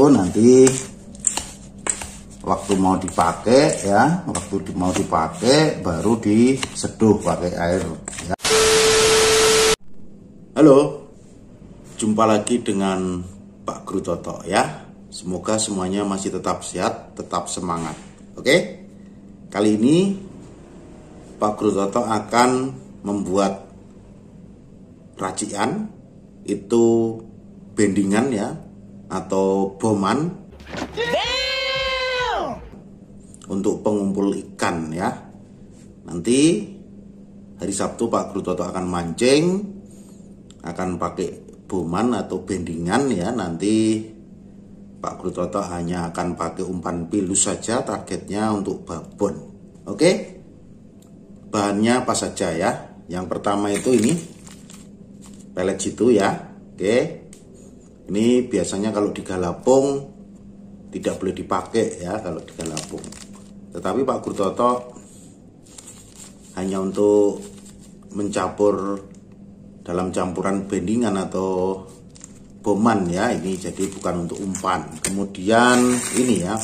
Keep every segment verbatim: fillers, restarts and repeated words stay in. itu nanti waktu mau dipakai ya, waktu mau dipakai baru diseduh pakai air ya. Halo, jumpa lagi dengan Pak Guru Totok ya. Semoga semuanya masih tetap sehat, tetap semangat. Oke, kali ini Pak Guru Totok akan membuat racikan itu bendingan ya, atau boman untuk pengumpul ikan ya. Nanti hari Sabtu Pak Guru Totok akan mancing, akan pakai boman atau bendingan ya. Nanti Pak Guru Totok hanya akan pakai umpan pilus saja, targetnya untuk babon. Oke, bahannya apa saja ya? Yang pertama itu ini pelet situ ya. Oke, ini biasanya kalau di galapung tidak boleh dipakai ya, kalau di galapung. Tetapi Pak Guru Totok hanya untuk mencampur dalam campuran bendingan atau boman ya, ini jadi bukan untuk umpan. Kemudian ini ya,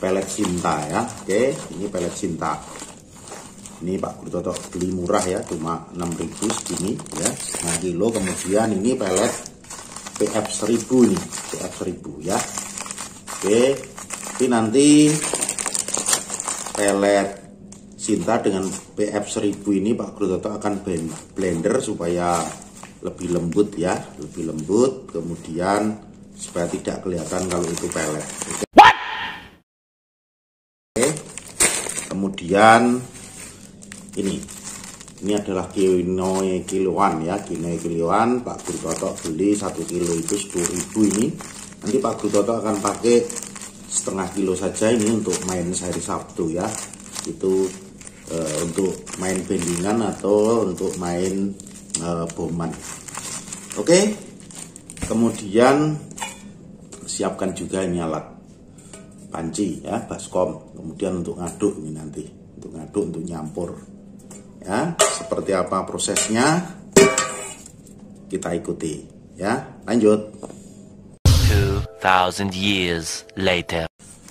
pelet cinta ya. Oke, ini pelet cinta. Ini Pak Guru Totok beli murah ya, cuma enam ribu segini ya, setengah kilo. Kemudian ini pelet P F seribu nih, P F seribu ya. Oke, ini nanti pelet cinta dengan P F seribu ini Pak Guru Totok akan blender supaya lebih lembut ya, lebih lembut, kemudian supaya tidak kelihatan kalau itu pelet. Oke, Oke. Kemudian ini ini adalah kinoe kiloan ya, kinoe kiloan Pak Guru Totok beli satu kilo itu sepuluh ribu. Ini nanti Pak Guru Totok akan pakai setengah kilo saja ini untuk main hari Sabtu ya. Itu Uh, untuk main bendingan atau untuk main uh, boman. Oke, okay. Kemudian siapkan juga ini alat panci ya, baskom. Kemudian untuk ngaduk ini nanti, untuk ngaduk, untuk nyampur ya. Seperti apa prosesnya kita ikuti ya. Lanjut. two thousand years later.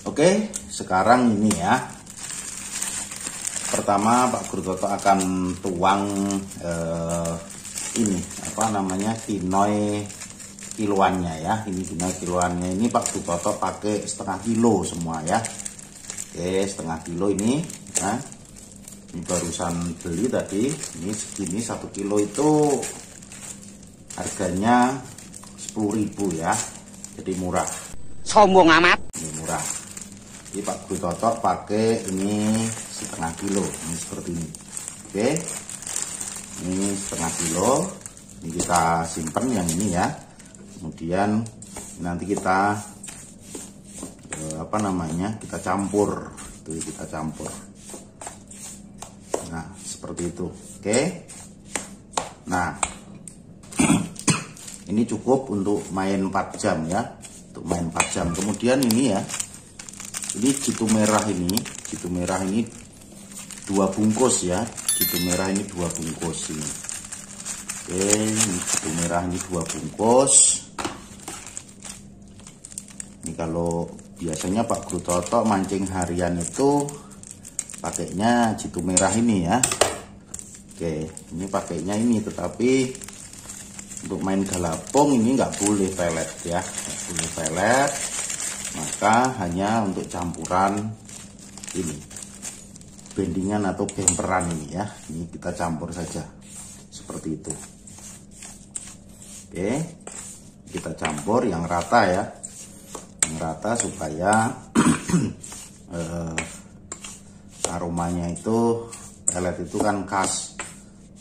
Oke, okay, sekarang ini ya. Pertama Pak Guru Totok akan tuang eh, ini apa namanya kinoe kiloannya ya. Ini kinoe kiloannya ini Pak Guru Totok pakai setengah kilo semua ya. Oke, setengah kilo ini ya. Ini barusan beli tadi, ini segini satu kilo itu harganya sepuluh ribu ya, jadi murah. Sombong amat. Ini murah. Jadi Pak Guru Totok pakai ini setengah kilo, ini seperti ini. Oke, ini setengah kilo, ini kita simpan yang ini ya. Kemudian nanti kita eh, apa namanya kita campur, itu kita campur. Nah seperti itu. Oke, nah ini cukup untuk main empat jam ya, untuk main empat jam. Kemudian ini ya, ini jitu merah ini, jitu merah ini dua bungkus ya, jitu merah ini dua bungkus ini. Oke, jitu merah ini dua bungkus. Ini kalau biasanya Pak Guru Totok mancing harian itu pakainya jitu merah ini ya. Oke, ini pakainya ini, tetapi untuk main galapung ini nggak boleh pelet ya, nggak boleh pelet, maka hanya untuk campuran ini bendingan atau bemperan ini ya. Ini kita campur saja seperti itu. Oke, kita campur yang rata ya, yang rata supaya eh, aromanya itu pelet itu kan khas.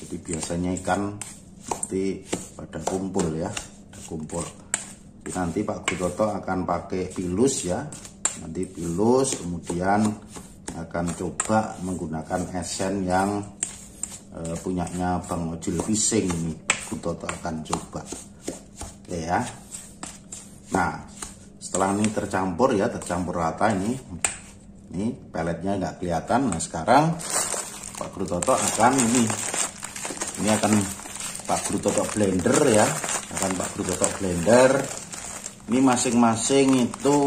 Jadi biasanya ikan nanti pada kumpul ya, pada kumpul. Jadi nanti Pak Guru Totok akan pakai pilus ya, nanti pilus, kemudian akan coba menggunakan esen yang e, punyanya Bang Ojil Fishing ini. Guru Totok akan coba. Oke ya. Nah, setelah ini tercampur ya, tercampur rata ini. Ini peletnya nggak kelihatan. Nah, sekarang Pak Guru Totok akan ini ini akan Pak Guru Totok blender ya. Akan Pak Guru Totok blender. Ini masing-masing itu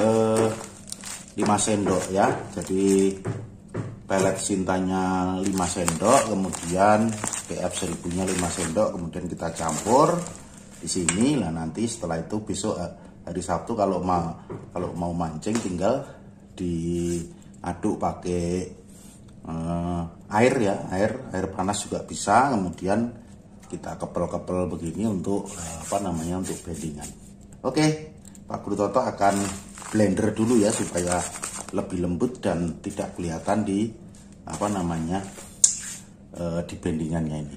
eh, lima sendok ya. Jadi pelet sintanya lima sendok, kemudian P F seribunya lima sendok, kemudian kita campur di sini. Nah, nanti setelah itu besok hari Sabtu kalau mau kalau mau mancing tinggal diaduk pakai eh, air ya, air air panas juga bisa. Kemudian kita kepel-kepel begini untuk eh, apa namanya untuk bendingan. Oke, Pak Guru Totok akan blender dulu ya supaya lebih lembut dan tidak kelihatan di apa namanya uh, di bendingannya ini.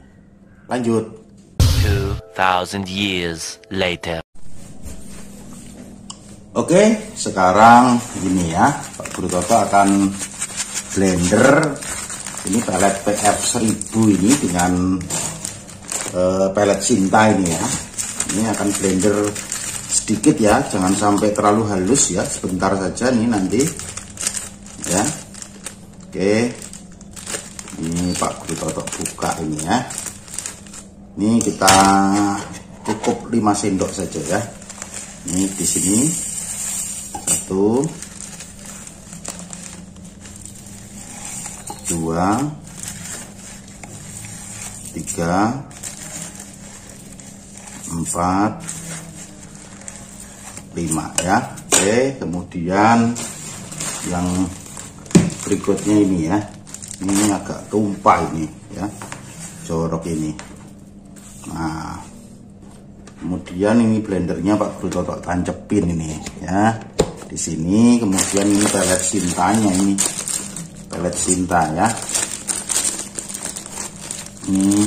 Lanjut. two thousand years later. Oke, sekarang gini ya, Pak Guru Totok akan blender ini pelet P F seribu ini dengan uh, pelet Sinta ini ya. Ini akan blender sedikit ya, jangan sampai terlalu halus ya, sebentar saja nih nanti ya. Oke, ini Pak Guru Totok buka ini ya, ini kita cukup lima sendok saja ya. Ini di sini satu, dua, tiga, empat, lima ya. Oke, kemudian yang berikutnya ini ya, ini agak tumpah ini ya, jorok ini. Nah, kemudian ini blendernya Pak Guru Totok tancepin ini ya di sini. Kemudian ini pelet sintanya, ini pelet sinta ya, ini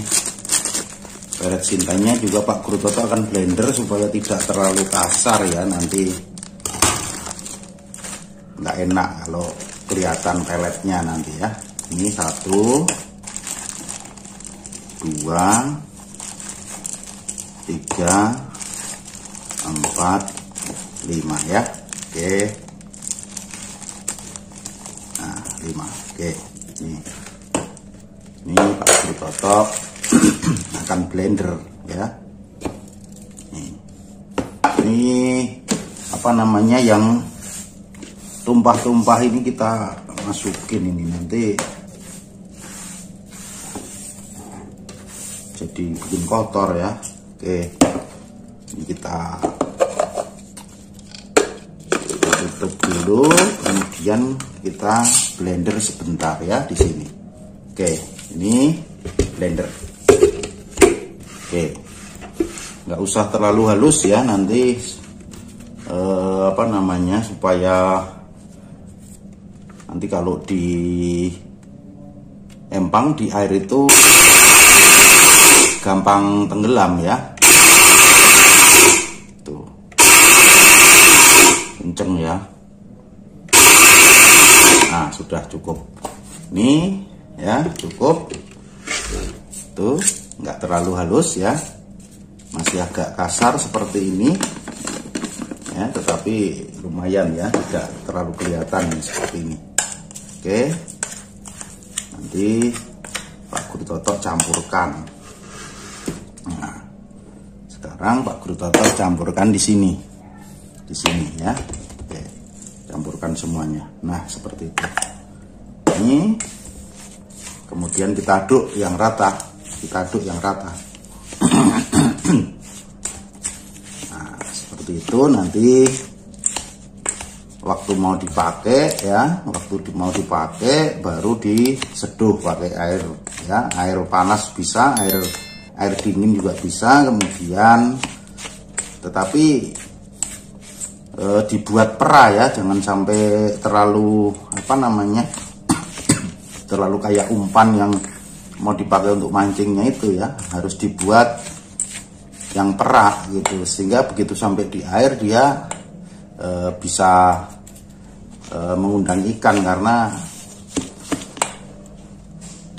pelet sintanya juga Pak Guru Totok akan blender supaya tidak terlalu kasar ya, nanti nggak enak kalau kelihatan peletnya nanti ya. Ini satu, dua, tiga, empat, lima ya. Oke, nah lima. Oke, ini ini Pak Guru Totok akan blender ya. Ini apa namanya yang tumpah-tumpah ini kita masukin ini nanti jadi bikin kotor ya. Oke, ini kita tutup dulu, kemudian kita blender sebentar ya di sini. Oke, ini blender. Oke, nggak usah terlalu halus ya, nanti eh, apa namanya supaya nanti kalau di empang di air itu gampang tenggelam ya. Tuh, kenceng ya. Nah, sudah cukup. Ini ya cukup. Tuh, nggak terlalu halus ya, masih agak kasar seperti ini ya, tetapi lumayan ya, tidak terlalu kelihatan seperti ini. Oke, nanti Pak Guru Totok campurkan. Nah, sekarang Pak Guru Totok campurkan di sini, di sini ya. Oke, campurkan semuanya. Nah, seperti itu. Ini kemudian kita aduk yang rata. Kita aduk yang rata. Nah, seperti itu. Nanti waktu mau dipakai ya, waktu mau dipakai baru diseduh pakai air ya, air panas bisa, air air dingin juga bisa. Kemudian tetapi e, dibuat pera ya, jangan sampai terlalu apa namanya terlalu kayak umpan yang mau dipakai untuk mancingnya itu ya, harus dibuat yang perak gitu, sehingga begitu sampai di air dia e, bisa e, mengundang ikan karena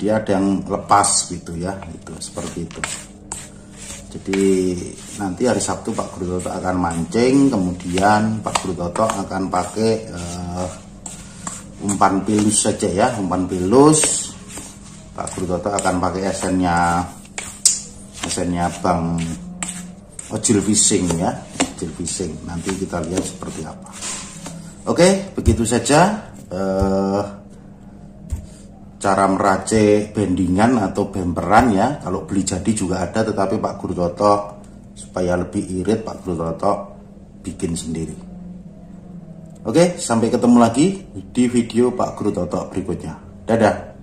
dia ada yang lepas gitu ya, itu seperti itu. Jadi nanti hari Sabtu Pak Guru Totok akan mancing, kemudian Pak Guru Totok akan pakai e, umpan pilus saja ya, umpan pilus. Pak Guru Totok akan pakai esennya esennya Bang Ojil Fishing ya. Ojil Fishing. Nanti kita lihat seperti apa. Oke, begitu saja eh, cara meracik bendingan atau bemperan ya. Kalau beli jadi juga ada, tetapi Pak Guru Totok supaya lebih irit, Pak Guru Totok bikin sendiri. Oke, sampai ketemu lagi di video Pak Guru Totok berikutnya. Dadah.